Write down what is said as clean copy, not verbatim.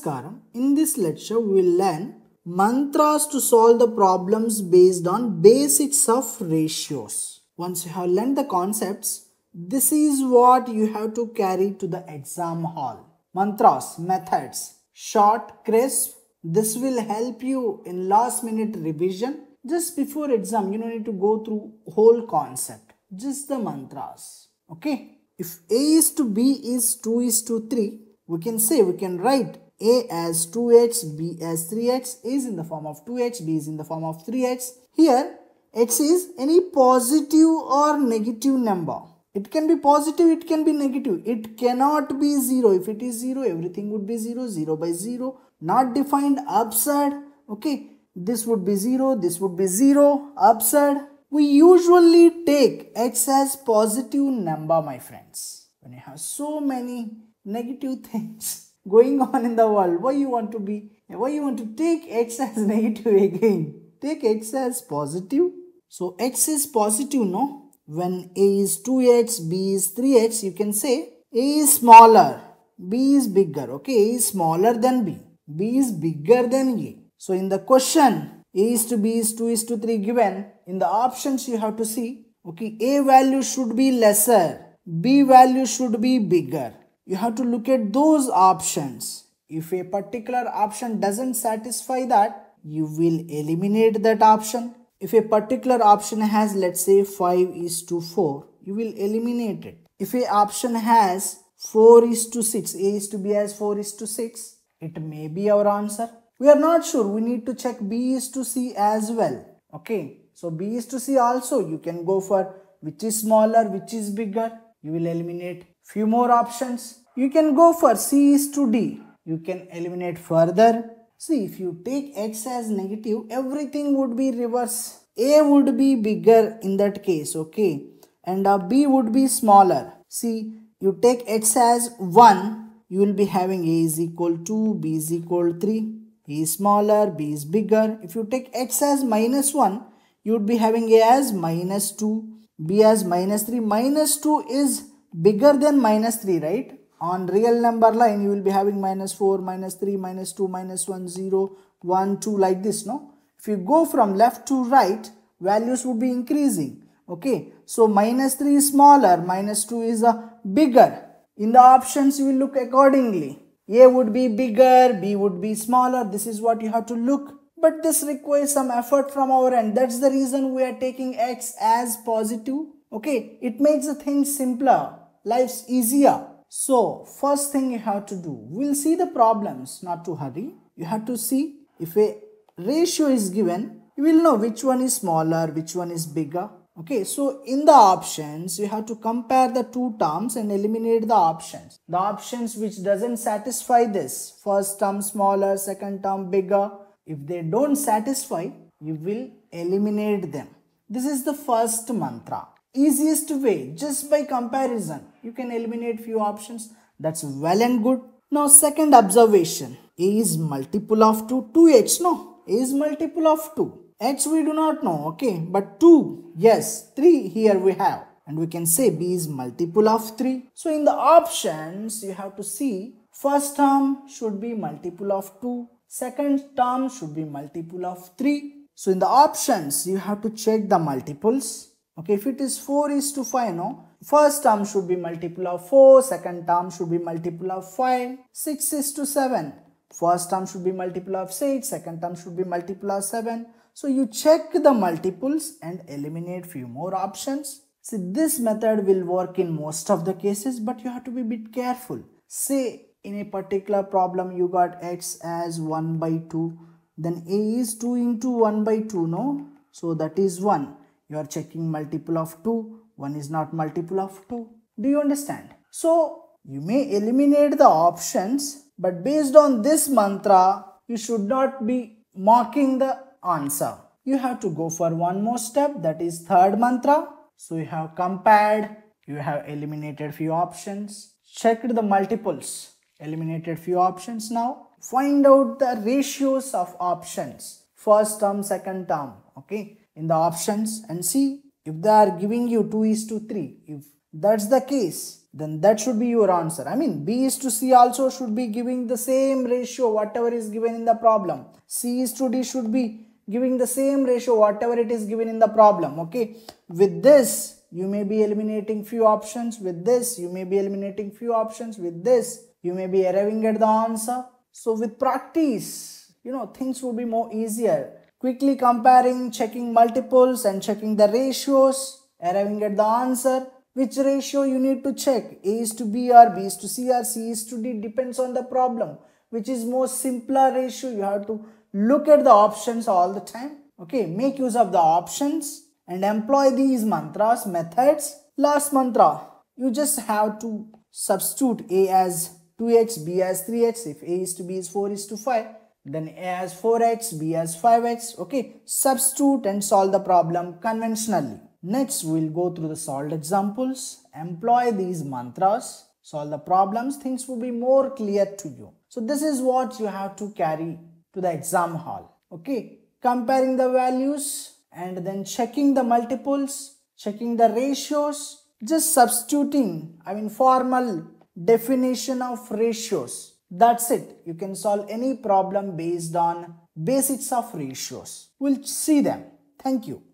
Namaskaram. In this lecture, we will learn mantras to solve the problems based on basics of ratios. Once you have learned the concepts, this is what you have to carry to the exam hall. Mantras, methods, short, crisp. This will help you in last minute revision. Just before exam, you don't need to go through whole concept. Just the mantras. Okay. If A is to B is 2 is to 3, we can write A as 2H, B as 3H, A is in the form of 2H, B is in the form of 3H. Here, H is any positive or negative number. It can be positive, it can be negative. It cannot be 0. If it is 0, everything would be 0. 0 by 0. Not defined, absurd. Okay. This would be 0. This would be 0. Absurd. We usually take H as positive number, my friends. When you have so many negative things going on in the world, why you want to take X as negative again? Take X as positive. So X is positive, no? When A is 2H, B is 3H, you can say A is smaller, B is bigger. Okay, A is smaller than B. B is bigger than A. So in the question, A is to B is 2 is to 3 given. In the options you have to see, okay, A value should be lesser, B value should be bigger. You have to look at those options. If a particular option doesn't satisfy that, you will eliminate that option. If a particular option has, let's say, 5 is to 4, you will eliminate it. If a option has 4 is to 6, A is to B as 4 is to 6, it may be our answer. We are not sure. We need to check B is to C as well. Okay. So B is to C also. You can go for which is smaller, which is bigger. You will eliminate few more options. You can go for C is to D. You can eliminate further. See, if you take X as negative, everything would be reverse. A would be bigger in that case. Okay. And B would be smaller. See, you take X as 1. You will be having A is equal to, B is equal to 3. A is smaller, B is bigger. If you take X as minus 1, you would be having A as minus 2, B as minus 3. Minus 2 is bigger than minus 3, right? On real number line, you will be having minus 4, minus 3, minus 2, minus 1, 0, 1, 2, like this, no? If you go from left to right, values would be increasing, okay? So, minus 3 is smaller, minus 2 is bigger. In the options, you will look accordingly. A would be bigger, B would be smaller. This is what you have to look. But this requires some effort from our end. That's the reason we are taking X as positive. Okay, it makes the things simpler. Life's easier. So, first thing you have to do. We'll see the problems, not to hurry. You have to see if a ratio is given, you will know which one is smaller, which one is bigger. Okay, so in the options, you have to compare the two terms and eliminate the options. The options which doesn't satisfy this, first term smaller, second term bigger. If they don't satisfy, you will eliminate them. This is the first mantra. Easiest way, just by comparison, you can eliminate few options. That's well and good. Now second observation, A is multiple of 2, 2H, no, A is multiple of 2. H we do not know, okay, but 2, yes, 3 here we have, and we can say B is multiple of 3. So in the options, you have to see first term should be multiple of 2, second term should be multiple of 3. So in the options, you have to check the multiples. Okay, if it is 4 is to 5, no, first term should be multiple of 4, second term should be multiple of 5, 6 is to 7. First term should be multiple of 6, second term should be multiple of 7. So you check the multiples and eliminate few more options. See, this method will work in most of the cases, but you have to be a bit careful. Say in a particular problem you got X as 1 by 2, then A is 2 into 1 by 2, no? So that is 1. You are checking multiple of 2, 1 is not multiple of 2. Do you understand? So you may eliminate the options, but based on this mantra, you should not be mocking the answer. You have to go for one more step, that is third mantra. So you have compared, you have eliminated few options, checked the multiples, eliminated few options. Now find out the ratios of options, first term, second term, okay, in the options, and see if they are giving you 2 is to 3. If that's the case, then that should be your answer. I mean, B is to C also should be giving the same ratio whatever is given in the problem. C is to D should be giving the same ratio whatever it is given in the problem. Okay, with this you may be eliminating few options, with this you may be eliminating few options, with this you may be arriving at the answer. So with practice, you know, things will be more easier. Quickly comparing, checking multiples and checking the ratios, arriving at the answer. Which ratio you need to check? A is to B or B is to C or C is to D, depends on the problem. Which is more simpler ratio, you have to look at the options all the time. Okay, make use of the options and employ these mantras, methods. Last mantra, you just have to substitute A as 2x, B as 3x. If A is to B is 4 is to 5, then A as 4x, B as 5x. Okay, substitute and solve the problem conventionally. Next, we will go through the solved examples, employ these mantras, solve the problems, things will be more clear to you. So this is what you have to carry to the exam hall. Okay, comparing the values and then checking the multiples, checking the ratios, just substituting, I mean, formal definition of ratios. That's it. You can solve any problem based on basics of ratios. We'll see them. Thank you.